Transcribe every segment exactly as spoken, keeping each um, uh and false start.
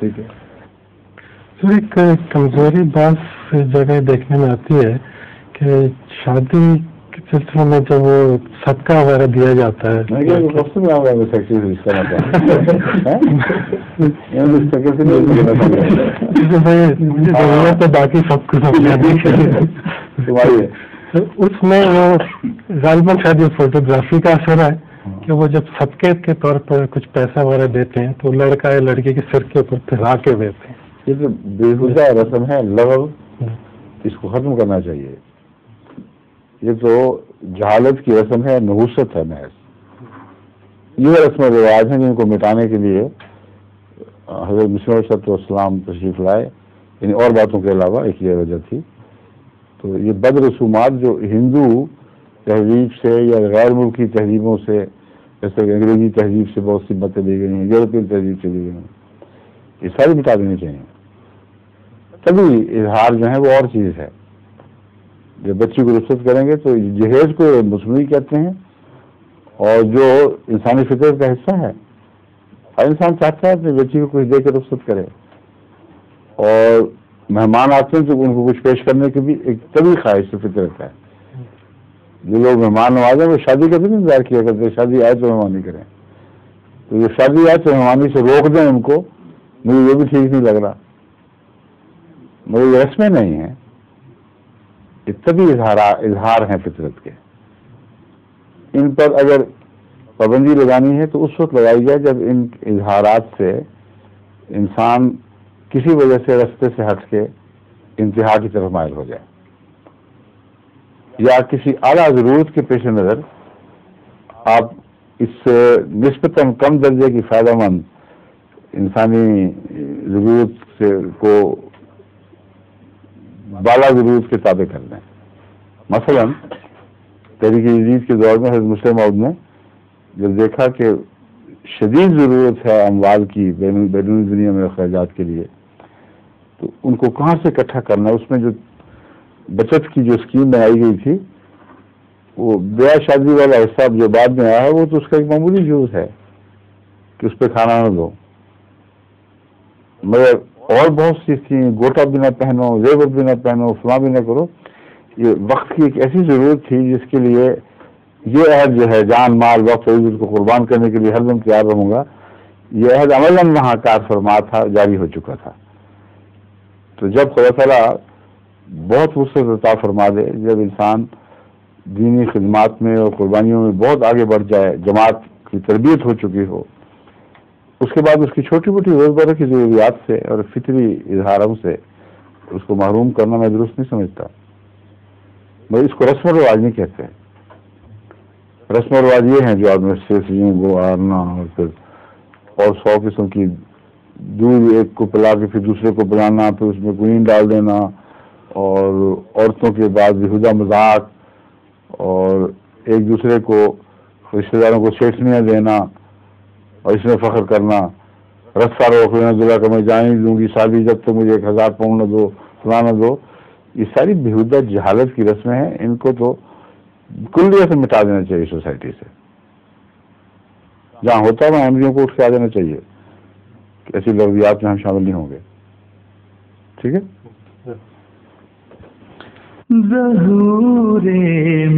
ठीक है। सर, एक कमजोरी बात जगह देखने में आती है कि शादी के सिलसिले में जब वो सदका वगैरह दिया जाता है, मुझे जरूरत है बाकी सब कुछ उसमें वो गालिबन शायद फोटोग्राफी का असर है कि वो जब सदके के तौर पर कुछ पैसा वगैरह देते हैं तो लड़का या लड़की के सिर के ऊपर फैला के देते हैं। ये जो बेहुदा रस्म है लगव, इसको खत्म करना चाहिए। ये तो जहालत की रस्म है, नहुसत है महज। ये रस्म रिवाज हैं जिनको मिटाने के लिए हज़रत मिसअर सलाम तशरीफ लाए, इन और बातों के अलावा एक ये वजह थी। तो ये बद रसूमात जो हिंदू तहजीब से या गैर मुल्की तहजीबों से, जैसे अंग्रेजी तहजीब से बहुत सी मतें ली गई हैं, यूरोपियन तहजीब से ली गई हैं, ये सारी मिटा देनी चाहिए। तभी इजहार जो है वो और चीज़ है। जब बच्ची को रुख्सत करेंगे तो जहेज को मसनूई कहते हैं और जो इंसानी फितरत का हिस्सा है, हर इंसान चाहता है अपनी बच्ची को कुछ देकर रुख्सत करे। और मेहमान आते हैं तो उनको कुछ पेश करने की भी एक तभी ख्वाहिश फितरत है। जो लोग मेहमान नवाज हैं वो शादी का भी इंतजार किया करते, शादी आए तो मेहमानी करें। तो जो शादी आए तो मेहमानी से रोक दें उनको, मुझे ये भी ठीक नहीं लग रहा। मगर ये रस्में नहीं है, ये तभी इजहार हैं फितरत के। इन पर अगर पाबंदी लगानी है तो उस वक्त लगाई जाए जब इन इजहारात से इंसान किसी वजह से रस्ते से हट के इंतहा की तरफ मायल हो जाए, या किसी आला ज़रूरत के पेश नज़र आप इससे निस्बतन कम दर्जे की फ़ायदेमंद इंसानी ज़रूरत से को बाला ज़रूरत के ताबे कर लें। मसलन तहरीक जदीद के दौर में हज़रत मुस्लिम औद ने जब देखा कि शदीद ज़रूरत है अमवाल की बैरूनी दुनिया में अखराजात के लिए, तो उनको कहाँ से इकट्ठा करना, उसमें जो बचत की जो स्कीम बनाई गई थी, वो ब्याह शादी वाला हिसाब जो बाद में आया है वो तो उसका एक मामूली जूज है कि उस पर खाना न दो, मगर और बहुत सी थी, गोटा भी ना पहनो, जेवर भी ना पहनो, फला भी ना करो। ये वक्त की एक ऐसी ज़रूरत थी जिसके लिए ये अहद जो है जान माल वक्त इज्जत को कुर्बान करने के लिए हरदम तैयार रहूँगा, ये अहद अमलन वहाँ कार फरमा था, जारी हो चुका था। तो जब खुदा ताला बहुत वुसअत अता फरमा दे, जब इंसान दीनी खिदमात में और कुर्बानियों में बहुत आगे बढ़ जाए, जमात की तरबियत हो चुकी हो, उसके बाद उसकी छोटी मोटी रोजमर्रा की ज़रूरियात से और फितरी इजहारों से उसको महरूम करना मैं दुरुस्त नहीं समझता। भाई, इसको रस्म और रवाज नहीं कहते हैं। रस्म और रवाज ये हैं जो आदमी सिर्फ यूँ गुआरना और फिर और सौ किस्म की दूध एक को पिला के फिर दूसरे को पिलाना, फिर उसमें गुईन डाल देना और औरतों के बाद बेहुदा मजाक और एक दूसरे को रिश्तेदारों को सेठनियाँ देना और इसमें फ़ख्र करना, रस्सा रोक लेना दुल्हा का मैं जान ही दूंगी शादी जब तक तो मुझे एक हज़ार पाउंड न दो, फलाना दो। ये सारी बेहुदा जहालत की रस्में हैं, इनको तो कुल्लिया से मिटा देना चाहिए सोसाइटी से। जहाँ होता है वहाँ एमरियों को उठ के आ जाना चाहिए कि ऐसी लफ्जियात में हम शामिल नहीं होंगे। ठीक है। ज़हूरे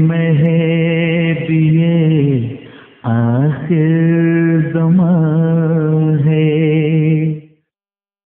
महबीए आखिर